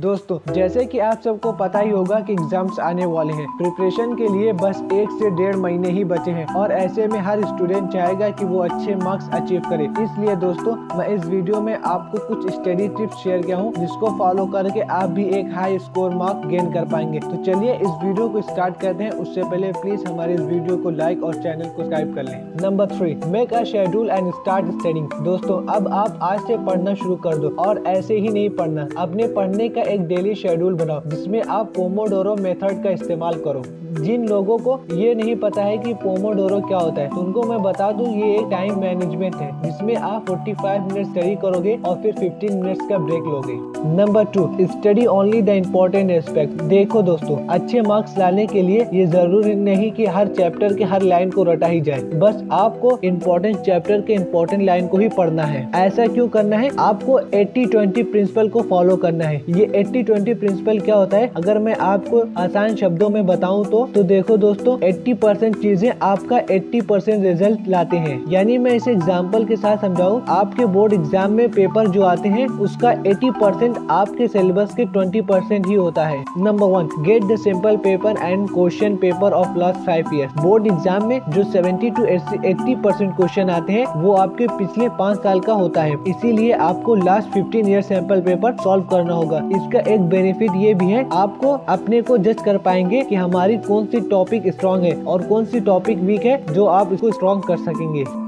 दोस्तों जैसे कि आप सबको पता ही होगा कि एग्जाम्स आने वाले हैं। प्रिपरेशन के लिए बस 1 से 1.5 महीने ही बचे हैं और ऐसे में हर स्टूडेंट चाहेगा कि वो अच्छे मार्क्स अचीव करे। इसलिए दोस्तों मैं इस वीडियो में आपको कुछ स्टडी टिप्स शेयर किया हूँ जिसको फॉलो करके आप भी एक हाई स्कोर मार्क गेन कर पाएंगे। तो चलिए इस वीडियो को स्टार्ट करते हैं। उससे पहले प्लीज हमारे इस वीडियो को लाइक और चैनल को सब्सक्राइब कर लें। Number 3, make a schedule and start studying. दोस्तों अब आप आज से पढ़ना शुरू कर दो और ऐसे ही नहीं पढ़ना, अपने पढ़ने का एक डेली शेड्यूल बनाओ जिसमें आप पोमोडोरो मेथड का इस्तेमाल करो। जिन लोगों को ये नहीं पता है कि पोमोडोरो क्या होता है तो उनको मैं बता दूं, ये एक टाइम मैनेजमेंट है जिसमें आप 45 मिनट स्टडी करोगे और फिर 15 मिनट्स का ब्रेक लोगे। Number 2, study only the important aspect. देखो दोस्तों, अच्छे मार्क्स लाने के लिए ये जरूरी नहीं कि हर चैप्टर के हर लाइन को रटा ही जाए, बस आपको इम्पोर्टेंट चैप्टर के इम्पोर्टेंट लाइन को ही पढ़ना है। ऐसा क्यों करना है? आपको 80-20 प्रिंसिपल को फॉलो करना है। ये 80-20 प्रिंसिपल क्या होता है? अगर मैं आपको आसान शब्दों में बताऊँ तो देखो दोस्तों, 80% चीजें आपका 80% रिजल्ट लाते हैं। यानी मैं इसे एग्जांपल के साथ समझाऊं, आपके बोर्ड एग्जाम में पेपर जो आते हैं उसका 80% आपके सिलेबस के 20% ही होता है। Number 1, get the simple paper and question paper of last 5 years. Board exam में जो 70 to 80% क्वेश्चन आते हैं वो आपके पिछले 5 साल का होता है, इसीलिए आपको last 15 year sample paper solve करना होगा। इसका एक बेनिफिट ये भी है, आपको अपने को जज कर पाएंगे कि हमारी कौन सी टॉपिक स्ट्रॉन्ग है और कौन सी टॉपिक वीक है, जो आप इसको स्ट्रॉन्ग कर सकेंगे।